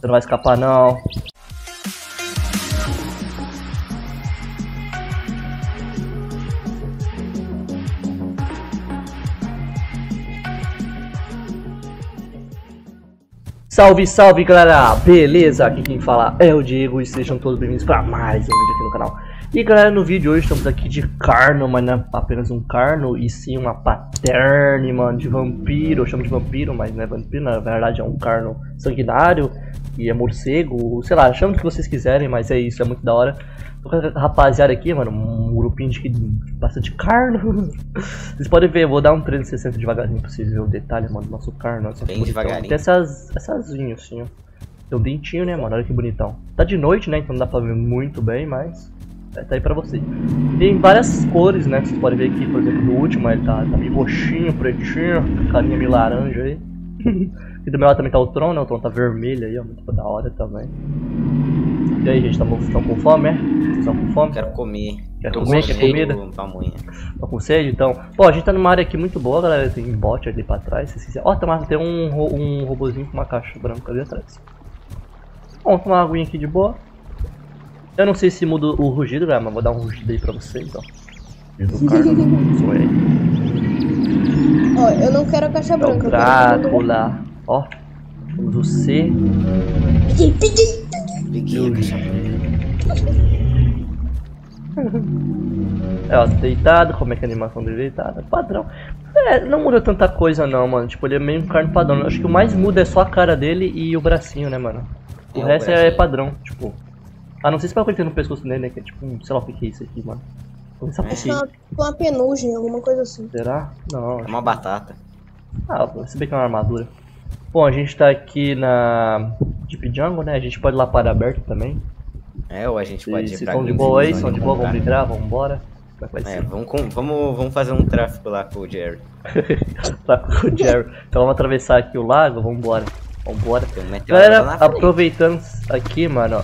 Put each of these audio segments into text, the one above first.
Você não vai escapar não. Salve, salve galera, beleza? Aqui quem fala é o Diego e sejam todos bem-vindos para mais um vídeo aqui no canal. E galera, no vídeo de hoje estamos aqui de Carno, mas não é apenas um Carno, e sim uma Pattern, mano, de vampiro. Eu chamo de vampiro, mas não é vampiro, na verdade é um Carno sanguinário e é morcego, sei lá, chama o que vocês quiserem, mas é isso, é muito da hora. Tô com essa rapaziada aqui, mano, um grupinho de bastante Carno. Vocês podem ver, eu vou dar um 360 devagarzinho pra vocês verem o detalhe, mano, do nosso Carno. Nossa, bem devagarinho. Tem essas unhas, assim, ó. Tem um dentinho, né, mano, olha que bonitão. Tá de noite, né, então não dá pra ver muito bem, mas tá aí pra vocês. Tem várias cores, né, que vocês podem ver aqui, por exemplo, no último, ele tá meio roxinho, pretinho, carinha meio laranja aí. E do meu lado também tá o Tron, né, o Tron tá vermelho aí, ó, muito da hora também. E aí, gente, estão com fome, é? Estão com fome? Quero comer. Quer comer? Quer comida? Tô com sede, então. Pô, a gente tá numa área aqui muito boa, galera. Tem um bot ali pra trás, se quiser. Ó, tem um robozinho com uma caixa branca ali atrás. Vamos tomar uma aguinha aqui de boa. Eu não sei se muda o rugido, galera, mas vou dar um rugido aí pra vocês, ó. Ó, eu não quero a caixa branca. Drácula. Ó, vamos o C. É, ó, deitado, como é que a animação dele deitada? Padrão. É, não muda tanta coisa não, mano. Tipo, ele é meio um Carno padrão. Eu acho que o mais muda é só a cara dele e o bracinho, né, mano? O resto é padrão, tipo. Ah, não sei se vai acontecer no pescoço dele, né? Que é tipo, sei lá o que é isso aqui, mano. Acho uma penugem, alguma coisa assim. Será? Não. É uma batata. Ah, se bem que é uma armadura. Bom, a gente tá aqui na Deep Jungle, né? A gente pode ir lá para aberto também. É, ou a gente pode ir pra estão de boa aí, estão de boa, vamos migrar, vamos embora. É, vamos fazer um tráfico lá com o Jerry. Tráfico com o Jerry. Então vamos atravessar aqui o lago, vamos embora. Vambora. Galera, aproveitando aqui, mano,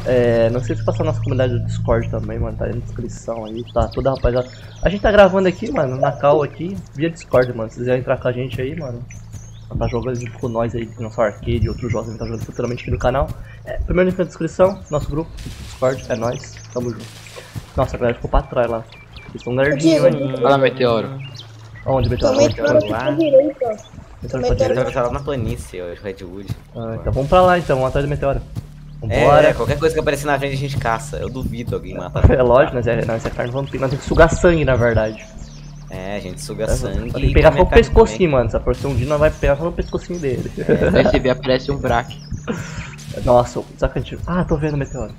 não sei se passar na nossa comunidade do Discord também, mano, tá aí na descrição aí, tá toda rapaziada. A gente tá gravando aqui, mano, na call aqui, via Discord, mano, se quiser entrar com a gente aí, mano. Tá jogando junto com nós aí, Dinosaur Arcade e outros jogos que a gente tá jogando futuramente aqui no canal. Primeiro link na descrição, nosso grupo, Discord, é nóis, tamo junto. Nossa, a galera ficou pra trás lá, eles tão nerdinhos aí. Olha lá, meteoro. Onde, meteoro? Meteoro lá. Meteoro tá lá na planície, ó, Redwood. Ah, então vamos pra lá então, vamos atrás do meteoro. Vambora. Qualquer coisa que aparecer na frente a gente caça, eu duvido alguém matar. É lógico, nós é Carno Vampiro, nós temos que sugar sangue na verdade. É, a gente suga sangue. Tem que pegar só o pescocinho, também. Mano. Se aparecer um Dino, vai pegar só o pescocinho dele. Vai se ver, aparece um braque. Nossa, sacanagem. Ah, tô vendo o meteoro.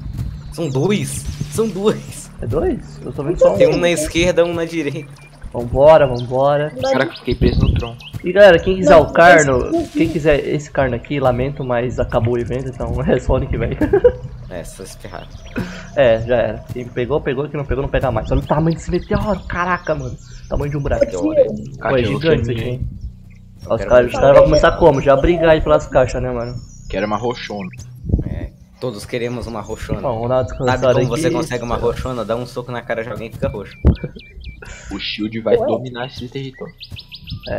São dois? São dois. É dois? Eu tô vendo só um. Tem um na esquerda, um na direita. Vambora, vambora. Caraca, fiquei preso no tronco. E galera, quem quiser o Carno, quem quiser esse Carno aqui, lamento, mas acabou o evento, então é só o ano que vem. É, só esperado. É, já era. Quem pegou, pegou, quem não pegou, não pega mais. Olha o tamanho desse meteoro, caraca, mano. Tamanho de um braço. Foi gigante isso aqui, hein? Os caras vão começar como? Já brigar aí pelas caixas, né, mano? Quero uma rochona. É, todos queremos uma rochona. Bom, sabe como aqui, você consegue uma rochona? Dá um soco na cara de alguém e fica roxo. O shield vai dominar esse território. É,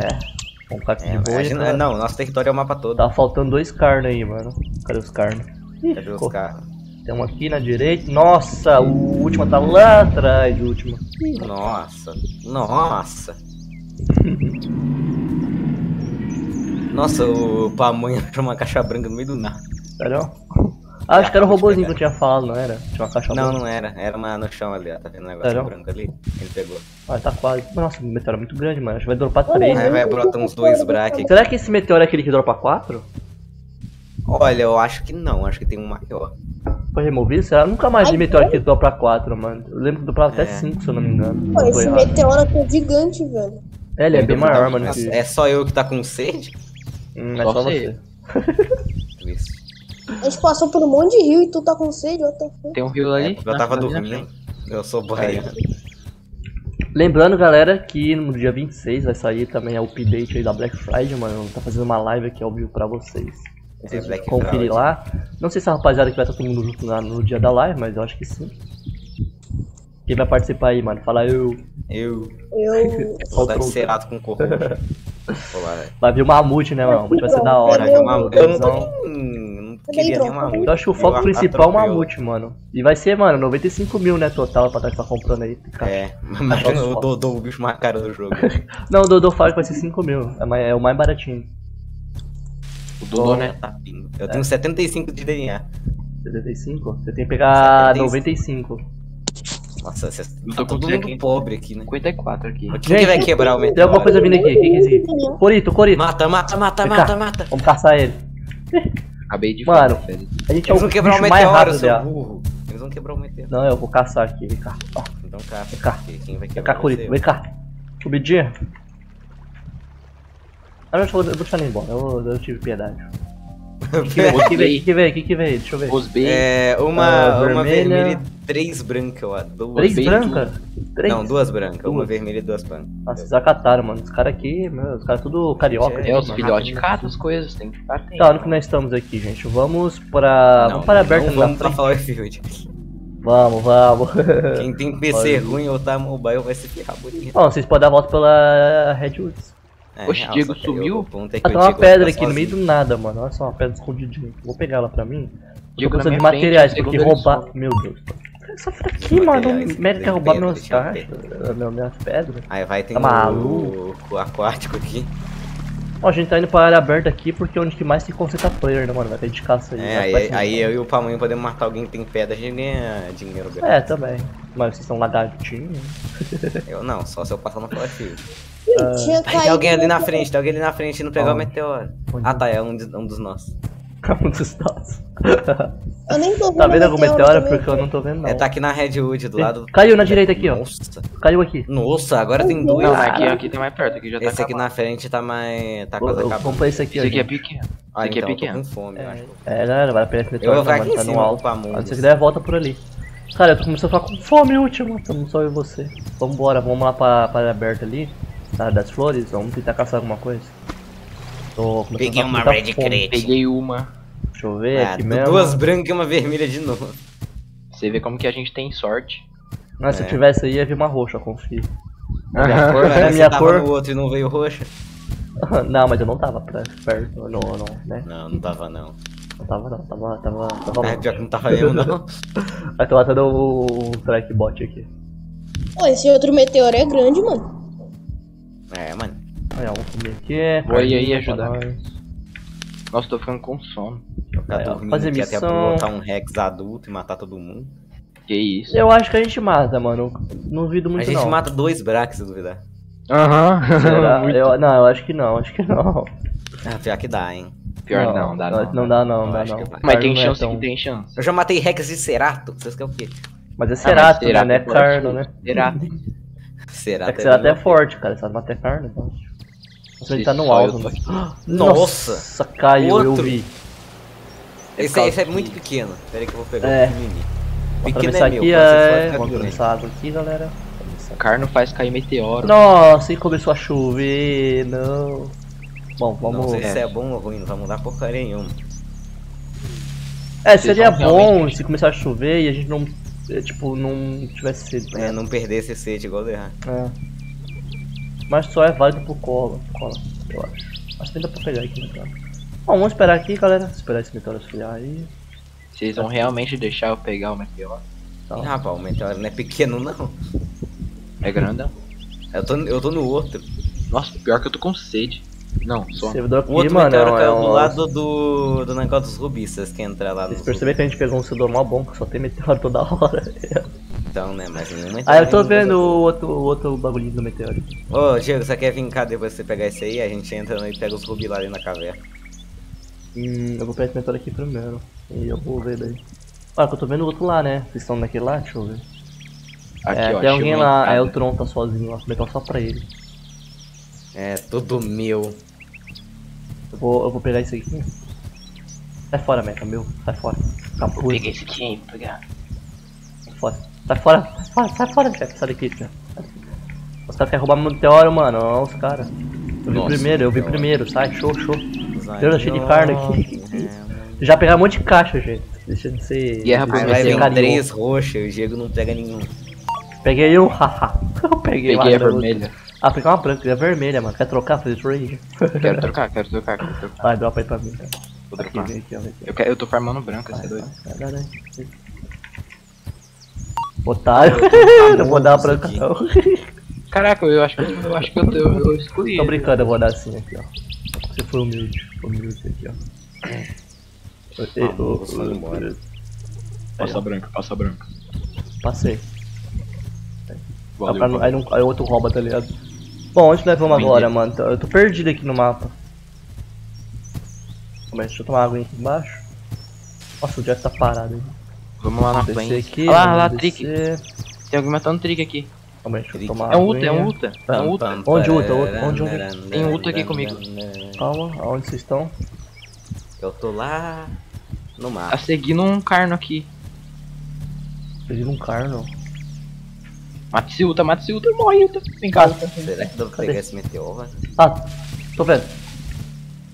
vamos ficar aqui de boa. Imagina, não, nosso território é o mapa todo. Tá faltando dois Carno aí, mano. Cadê os Carno? Cadê os Carno? Tem um aqui na direita. Nossa, o último tá lá atrás, o último. Nossa, nossa. Nossa, o pamonha achou uma caixa branca no meio do nada. Sério? Ah, acho que era o robôzinho que eu tinha falado, não era? Tinha uma caixa branca. Não, não era. Era uma no chão ali, ó. Tá vendo um negócio branco ali? Ele pegou. Ah, tá quase. Nossa, o meteoro é muito grande, mano. Acho que vai dropar 3. Aí vai brotar uns 2 braques. Será que esse meteoro é aquele que dropa 4? Olha, eu acho que não. Acho que tem um maior. Foi removido? Será? Nunca mais vi meteoro que dropa 4, mano. Eu lembro que dropa até 5, se eu não me engano. Pô, esse meteoro tá gigante, velho. É, ele é bem maior, mano. É só eu que tá com sede? É só você. Isso. A gente passou por um monte de rio e tu tá com sede, ó. Tem um rio ali? Eu tava dormindo. Eu sou baiano. Lembrando, galera, que no dia 26 vai sair também o update aí da Black Friday, mano. Tá fazendo uma live aqui ao vivo pra vocês. Conferir lá. Não sei se a rapaziada que vai estar todo mundo junto no dia da live, mas eu acho que sim. Quem vai participar aí, mano? Fala eu. Eu. Saudade de cerato com corpo. Vai vir o mamute, né, mano? O mamute vai ser da hora. Eu não tô nem Queria um mamute. Eu acho que o foco principal é o mamute, mano. E vai ser, mano, 95 mil, né, total pra estar comprando aí. É, mas o Dodô, o bicho mais caro do jogo. Não, o Dodô fala que vai ser 5 mil, é o mais baratinho. O Dodô, né? Eu tenho 75 de DNA. 75? Você tem que pegar 95. Nossa, você tá todo mundo pobre aqui, né? 54 aqui. Quem vai quebrar o metal? Tem alguma coisa vindo aqui, o que é isso aqui? Corito, Corito. Mata. Vamos caçar ele. Acabei de falar. Mano, a gente é o bicho mais rápido dela. Eles vão quebrar o meteoro. Não, eu vou caçar aqui, vem cá. Então cá, quem vai quebrar o meteoro? Vem cá, subidinha. Eu vou deixar ele embora, eu tive piedade. O que veio? Deixa eu ver. Os B. É, uma vermelha e 3 brancas, eu adoro. 3 brancas? Não, 2 brancas. Uma vermelha e 2 brancas. Nossa, vocês acataram, mano. Os caras aqui, meu, os caras tudo carioca. É, os filhotes catam as coisas, tem que ficar atento. Tá, olha que nós estamos aqui, gente. Vamos pra... Não, vamos para a Berta. Vamos pra Firefield. Vamos. Quem tem PC ruim ou tá mobile vai se ferrar bonito. Bom, vocês podem dar a volta pela Redwoods. Oxe, o Diego sumiu. Tem uma pedra aqui no meio do nada, mano. Olha só, uma pedra escondidinha. Vou pegar ela pra mim. Eu tô precisando de materiais, porque roubar... Meu Deus. Essa aqui, mano. O médico quer roubar meus cartas, minhas pedras. Aí vai ter um aquático aqui. Ó, a gente tá indo pra área aberta aqui, porque é onde que mais se concentra player, né, mano? Vai ter de caça aí. É, aí eu e o Pamonho podemos matar alguém que tem pedra, a gente ganha dinheiro. É, também. Mas vocês são lagartinhos. Eu não, só se eu passar no Flashfield. Tem alguém ali na frente, não pegou o meteoro. Ah tá, é um dos nossos. Um dos nossos. Eu nem tô vendo. Tá vendo algum meteoro? Porque eu não tô vendo não. É, tá aqui na Redwood, do lado. Caiu na direita aqui, ó. Nossa. Caiu aqui. Nossa, agora tem dois. Não, aqui tem mais perto, aqui já tá. Esse aqui na frente tá mais... tá quase acabado. Vamos pra esse aqui, ó. Esse aqui é pequeno. Esse aqui é pequeno. Tô com fome, eu acho. É, galera, vai apertar esse meteoro, mano, tá no alto. Se você der a volta por ali. Cara, eu tô começando a ficar com fome última. Estamos só eu e você. Vambora, vamos lá pra área aberta ali. Das flores, vamos tentar caçar alguma coisa. Peguei uma red crate. Peguei uma. Deixa eu ver aqui mesmo. 2 brancas e uma vermelha de novo. Você vê como que a gente tem sorte. Mas se eu tivesse aí ia vir uma roxa, confio. Minha cor no outro e não veio roxa. Não, mas eu não tava perto, não, né? Não tava. É, pior que não tava eu, não. Vai tomar todo o trackbot aqui. Pô, esse outro meteoro é grande, mano. É, mano. Olha, vamos comer aqui. Vou aí ajudar. Nossa, tô ficando com sono. Fazer missão. Até botar um Rex adulto e matar todo mundo. Que isso? Eu acho que a gente mata, mano. Não duvido muito não. A gente mata 2 Brax, se duvidar. Aham. Não, eu acho que não, Ah, pior que dá, hein. Pior não, dá não. Não dá não. Mas tem chance, Eu já matei Rex de Cerato, vocês querem o quê? Mas é Cerato, né? É Carno, né? Cerato. Será que será até forte, cara. Será que vai ter carne? Então. Nossa, ele tá no alto. Nossa, caiu, outro. Eu vi. Esse é muito pequeno. Pera aí que eu vou pegar o mini. Pequeno é meu. Vamos começar água aqui, galera. Carno faz cair meteoro. Nossa, e começou a chover. Não. Bom, vamos... Não sei se é bom ou ruim, não vai mudar porcaria nenhuma. É, seria bom se começar a chover e a gente não... tipo, não tivesse sede. É, não perdesse sede igual do errar. É. Mas só é válido pro cola, eu acho. Acho que ainda pra pegar aqui, né, cara? Bom, vamos esperar aqui, galera. Esperar esse meteoro esfriar aí. Vocês vão realmente deixar eu pegar o meteoro? Não, rapaz, o meteoro não é pequeno, não. É grandão. Eu tô no outro. Nossa, pior que eu tô com sede. Não, só. Servidor aqui, o outro meteoro caiu do lado do negócio dos rubistas que entra lá. Vocês perceberam que a gente pegou um servidor mó bom, que só tem meteoro toda hora. Então, né, mas nenhum meteoro. Ah, eu tô vendo o outro bagulhinho do meteoro. Ô, Diego, você quer vir cá depois você pegar esse aí? A gente entra e pega os rubi lá ali na caverna. Eu vou pegar esse meteoro aqui primeiro. E eu vou ver daí. Olha, que eu tô vendo o outro lá, né? Vocês estão naquele lá? Deixa eu ver. Aqui, ó, tem alguém lá, aí o Tron tá sozinho lá, o meteoro só pra ele. É, tudo meu. Eu vou pegar isso aqui. Sai fora, meca, meu. Sai fora. Capuz. Vou pegar esse aqui, hein. Sai fora, meca. Sai daqui, cara. Os caras querem roubar meu meteoro, mano. Olha os caras. Eu vi primeiro. Sai, show. Deus, achei de carne aqui. Já pegaram um monte de caixa, gente. Deixa de ser... Guerra por meteoro. 3 roxas, o Diego não pega nenhum. Peguei um, haha. Peguei a vermelha. Ah, pegar uma branca, é vermelha, mano. Quer trocar? Fazer trade? Quero trocar. Vai, dropa aí pra mim, cara. Vou dropar. Eu tô farmando branca, você é doido. Otário, não vou dar a branca não. Caraca, eu acho que eu excluí. Tô brincando, eu vou dar assim aqui, ó. Você foi humilde, aqui, ó. Eu vou embora. Passa branca, Passei. Valeu, aí outro rouba, tá ligado? Bom, onde nós vamos agora, mano? Eu tô perdido aqui no mapa. Deixa eu tomar água aqui embaixo. Nossa, o Jeff tá parado aí. Vamos lá na frente. Olha lá, Trick. Tem alguém matando Trick aqui. Calma, deixa eu tomar é um Uta. É um Uta. Onde Uta? Onde Uta? Tem um Uta aqui comigo. Calma, aonde vocês estão? Eu tô lá no mapa. Tá seguindo um Carno aqui. Seguindo um Carno? Mata esse Uta, morre Uta. Vem cá, Uta. Será que dá pra pegar esse meteoro? Ah, tô vendo.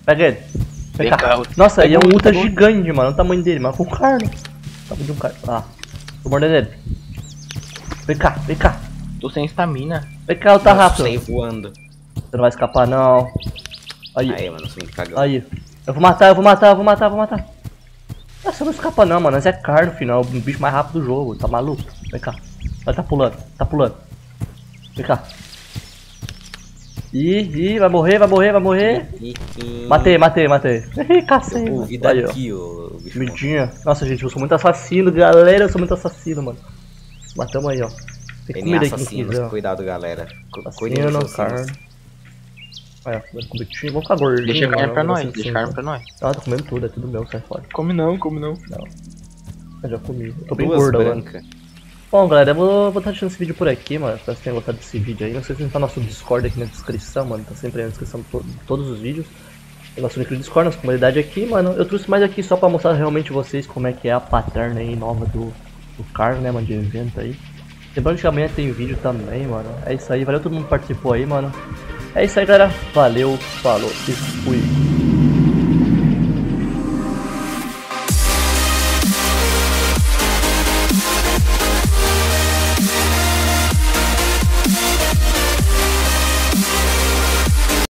Pega ele. Vem cá. Nossa, ele é um Uta gigante, mano. O tamanho dele, mas com Carno. Tamanho de um Carno. Ah, tô mordendo ele. Vem cá, Tô sem estamina. Vem cá, Uta rápido. Tô voando. Você não vai escapar, não. Aí, mano, você me cagou. Aí. Eu vou matar, eu vou matar. Nossa, não escapa não, mano. Esse é Carno no final. O bicho mais rápido do jogo. Tá maluco? Vem cá. Vai, tá pulando, Vem cá. Ih, vai morrer, Matei, cacei, mano. Vida aqui, ô bicho. Midinha. Nossa, gente, eu sou muito assassino, galera. Mano. Matamos aí, ó. Tem comida aqui, cuidado, galera. Cuidado, não, cara. Olha, comidinha. Vamos ficar gordinho. Deixa carne pra nós, Ah, tô comendo tudo, é tudo meu, sai fora. Come não, Não. Eu já comi. Eu tô bem gordo, mano. Bom, galera, eu vou estar deixando esse vídeo por aqui, mano. Espero que vocês tenham gostado desse vídeo aí. Não sei se tá nosso Discord aqui na descrição, mano. Tá sempre aí na descrição de todos os vídeos. O nosso link do Discord, nossa comunidade aqui, mano. Eu trouxe mais aqui só pra mostrar realmente vocês como é que é a pattern aí nova do Carno, né, mano, de evento aí. Lembrando que amanhã tem vídeo também, mano. É isso aí, valeu todo mundo que participou aí, mano. É isso aí, galera. Valeu, falou e fui.